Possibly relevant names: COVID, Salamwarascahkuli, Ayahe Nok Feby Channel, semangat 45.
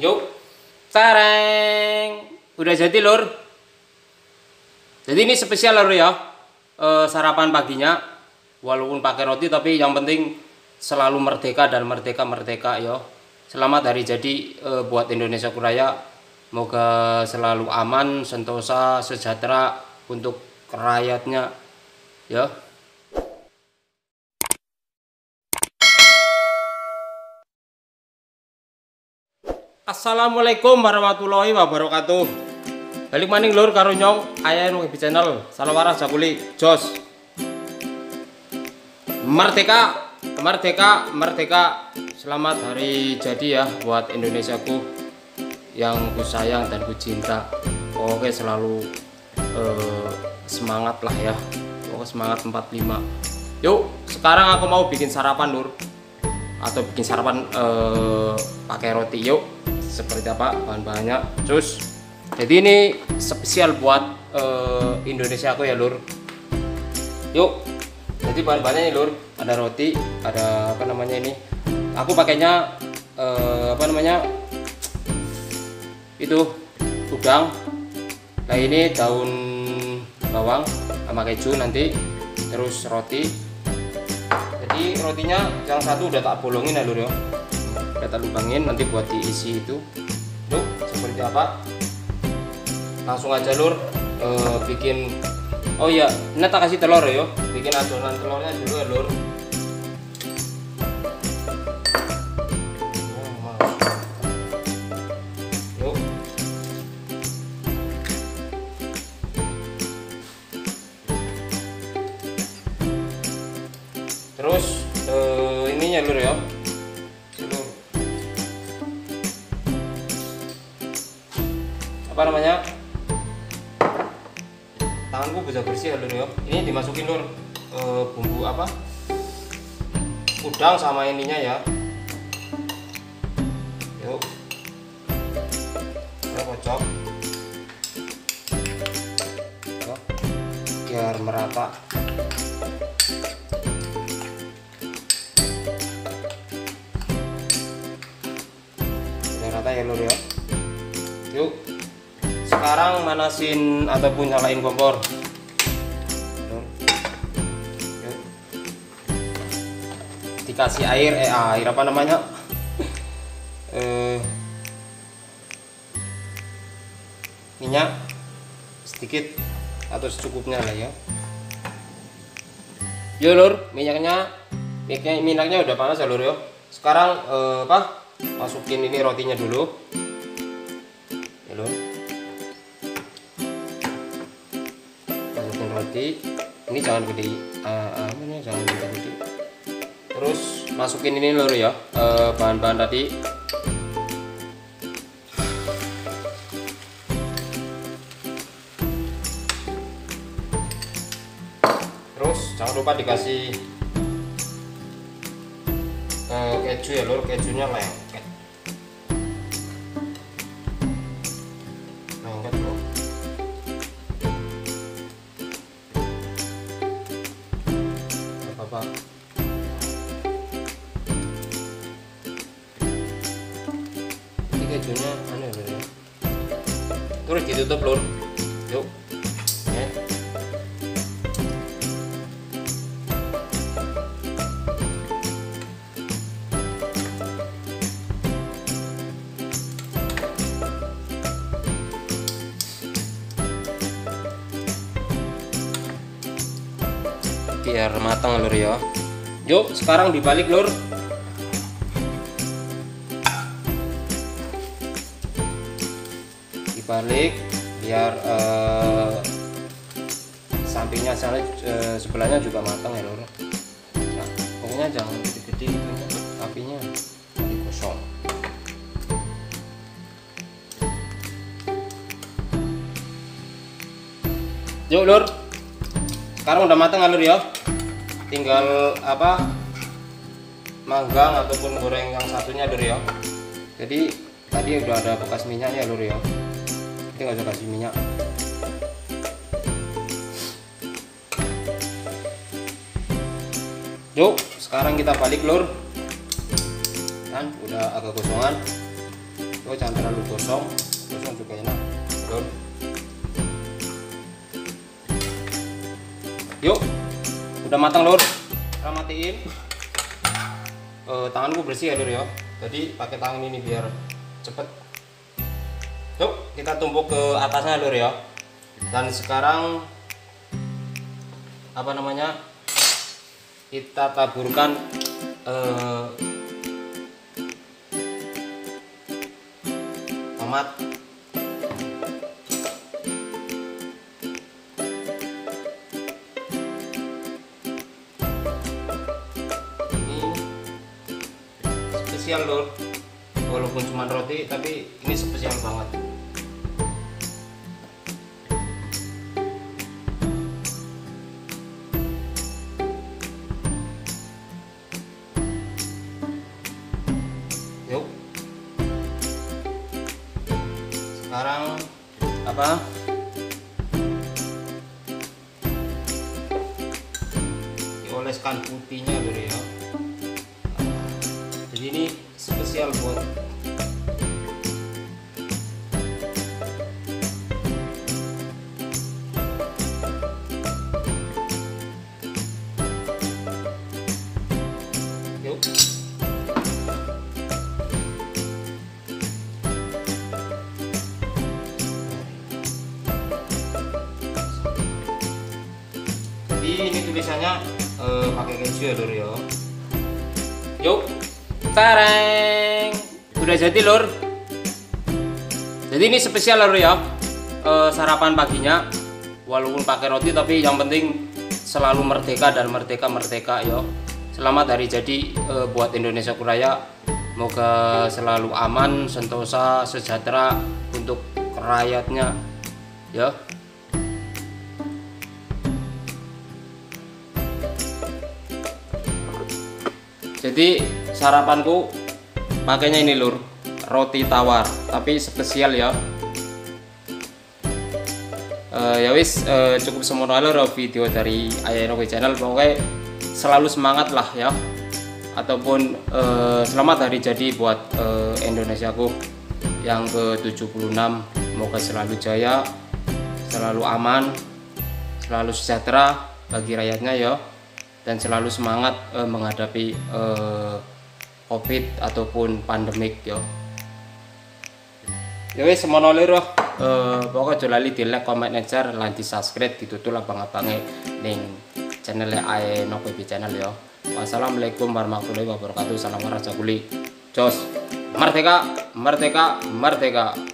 Yuk, tareng, udah jadi lur. Jadi ini spesial lur ya, sarapan paginya. Walaupun pakai roti, tapi yang penting selalu merdeka dan merdeka yo. Selamat hari jadi buat Indonesia Kuraya. Moga selalu aman, sentosa, sejahtera untuk rakyatnya ya. Assalamualaikum warahmatullahi wabarakatuh. Balik maning lur karo nyong Ayahe Nok Feby Channel Salamwarascahkuli jos. Merdeka, merdeka, merdeka. Selamat hari jadi ya buat Indonesiaku yang ku sayang dan ku cinta. Oke selalu semangat lah ya. Oke semangat 45. Yuk sekarang aku mau bikin sarapan lur. Atau bikin sarapan pakai roti yuk. Seperti apa bahan-bahannya terus. Jadi ini spesial buat Indonesia aku ya lur. Yuk, jadi bahan-bahannya ini lur, ada roti, ada apa namanya ini. Aku pakainya apa namanya itu udang. Nah ini daun bawang sama keju nanti. Terus roti. Jadi rotinya yang satu udah tak bolongin ya lur ya. Kita lubangin nanti buat diisi itu. Yuk seperti apa langsung aja lur. Bikin oh iya ini tak kasih telur ya, bikin adonan telurnya dulu ya lur. Yuk terus ininya lur ya. Apa namanya, tanganku bisa bersih lur ya. Ini dimasukin lur bumbu apa udang sama ininya ya. Yuk kita kocok biar merata. Biar merata ya lur ya. Yuk sekarang manasin ataupun nyalain kompor. Dikasih air, air apa namanya? Minyak sedikit atau secukupnya lah ya. Yo lur, minyaknya udah panas ya lur yo. Sekarang apa? Masukin ini rotinya dulu. Ya lur. Roti ini jangan gede, jangan gede. Terus masukin ini lur ya, bahan-bahan tadi. Terus jangan lupa dikasih keju ya lur, kejunya lengket. Ini kejunya aneh ya. Terus ditutup lur. Yuk. Ya. Biar matang lur ya. Yuk sekarang dibalik lur. Dibalik biar sampingnya sana sebelahnya juga matang ya lur. Nah, pokoknya jangan gede-gede itunya, apinya jadi kosong. Yuk lur. Sekarang udah matang lur ya. Tinggal apa manggang ataupun goreng yang satunya lur ya. Jadi tadi udah ada bekas minyaknya lur ya. Kita nggak usah kasih minyak. Yuk sekarang kita balik lur. Kan udah agak kosongan. itu jangan terlalu gosong, gosong juga enak. Betul. Yuk, udah matang lur, kita matiin. Tanganku bersih ya lur ya, jadi pakai tangan ini biar cepet. Yuk, kita tumpuk ke atasnya lur ya. Dan sekarang apa namanya, kita taburkan tomat. Ini spesial lor, walaupun cuma roti tapi ini spesial banget. Sekarang apa? Dioleskan putihnya dulu ya. Jadi ini spesial buat tulisannya pakai keju ya lur ya. Yuk, tareng, udah jadi lur. Jadi ini spesial lur ya, sarapan paginya. Walaupun pakai roti tapi yang penting selalu merdeka dan merdeka yo. Selamat hari jadi buat Indonesia Kuraya. Moga selalu aman, sentosa, sejahtera untuk rakyatnya ya. Jadi sarapanku pakainya ini lur, roti tawar, tapi spesial ya. Ya wis, cukup semuanya lur video dari Ayahe Nok Feby Channel. Pokoknya selalu semangat lah ya. Ataupun selamat hari jadi buat Indonesiaku yang ke-76. Moga selalu jaya, selalu aman, selalu sejahtera bagi rakyatnya ya. Dan selalu semangat menghadapi COVID ataupun pandemik yo. Ya wis semono lho, pokoknya jolali di like, comment, and share, lan di subscribe ditutul abang-abange ning channel Ayahe Nok Feby Channel yo. Wassalamualaikum warahmatullahi wabarakatuh. Salamwarascahkuli. Jos. Merdeka, merdeka, merdeka.